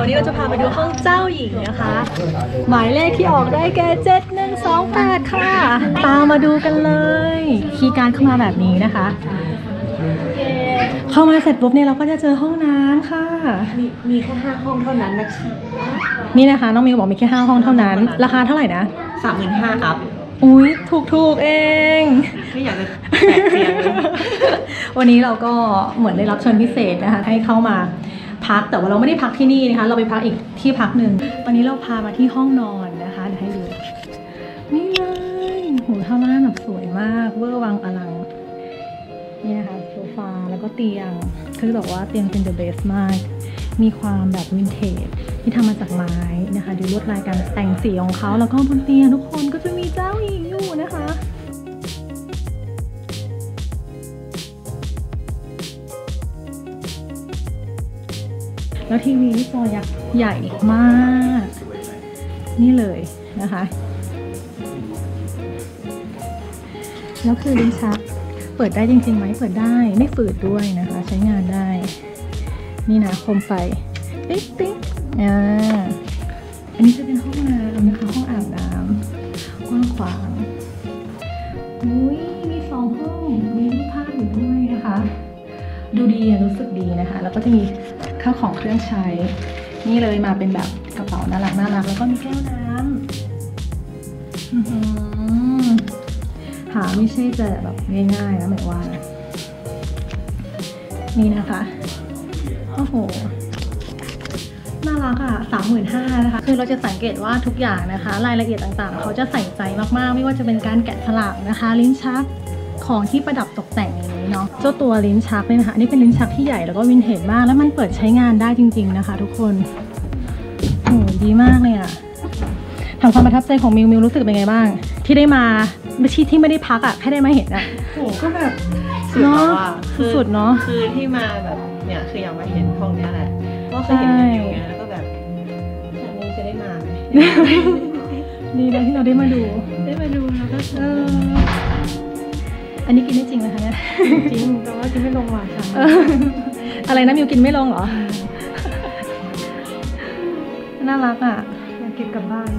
วันนี้เราจะพาไปดูห้องเจ้าหญิงนะคะหมายเลขที่ออกได้แก่7128ค่ะตามมาดูกันเลยคีย์การ์ดเข้ามาแบบนี้นะคะเข้ามาเสร็จปุ๊บเนี่ยเราก็จะเจอห้องน้ำค่ะมีแค่5ห้องเท่านั้นนะคะนี่นะคะน้องมิวบอกมีแค่5ห้องเท่านั้นราคาเท่าไหร่นะ 35,000 ครับอุ้ยถูกเองไม่อยากจะแตกเสียงวันนี้เราก็เหมือนได้รับเชิญพิเศษนะคะให้เข้ามาพักแต่ว่าเราไม่ได้พักที่นี่นะคะเราไปพักอีกที่พักหนึ่งตอนนี้เราพามาที่ห้องนอนนะคะเดี๋ยวให้ดูนี่เลยโหท่าม่านแบบสวยมากเวอร์วังอลังนี่นะคะโซฟาแล้วก็เตียงคือบอกว่าเตียงเป็น the best มากมีความแบบวินเทจที่ทำมาจากไม้นะคะดูลวดลายการแต่งสีของเขาแล้วก็บนเตียงทุกคนก็จะมีเจ้าหญิงอยู่นะคะแล้วทีวีนี่จอยักษ์ใหญ่มากนี่เลยนะคะแล้วคือลิ้นชักเปิดได้จริงๆไหมเปิดได้ไม่ฝืดด้วยนะคะใช้งานได้นี่นะโคมไฟติ๊กอันนี้จะเป็นห้องน้ำนะคะห้องอาบน้ำกว้างขวางอุ้ยมี2ห้องมีรูปภาพอยู่ด้วยนะคะดูดีรู้สึกดีนะคะแล้วก็จะมีข้าวของเครื่องใช้นี่เลยมาเป็นแบบกระเป๋าน่ารักแล้วก็มีแก้วน้ำหาไม่ใช่จะแบบง่ายๆนะหมายว่านี่นะคะโอ้โหน่ารักอ่ะ 35,000 นะคะคือเราจะสังเกตว่าทุกอย่างนะคะรายละเอียดต่างๆเขาจะใส่ใจมากๆไม่ว่าจะเป็นการแกะสลักนะคะลิ้นชักของที่ประดับตกแต่งอย่างนี้เนาะเจ้าตัวลิ้นชักเนี่ยนะคะอันนี้เป็นลิ้นชักที่ใหญ่แล้วก็วินเทจมากแล้วมันเปิดใช้งานได้จริงๆนะคะทุกคนโอ้ดีมากเลยอ่ะถามความประทับใจของมิวรู้สึกเป็นไงบ้างที่ได้มาที่ไม่ได้พักอ่ะแค่ได้มาเห็นอ่ะโอ้ก็แบบสุดเนาะสุดเนาะคือที่มาแบบเนี่ยคืออยากมาเห็นห้องนี้แหละก็เคยเห็นอยู่ไงแล้วก็แบบจากนี้จะได้มาดีเลยที่เราได้มาดูแล้วก็อันนี้กินได้จริงนะคะเนี่ยจริงแต่ว่ากินไม่ลงหวานจังอะไรนะมิวกินไม่ลงเหรอน่ารักอ่ะอยากเก็บกลับบ้าน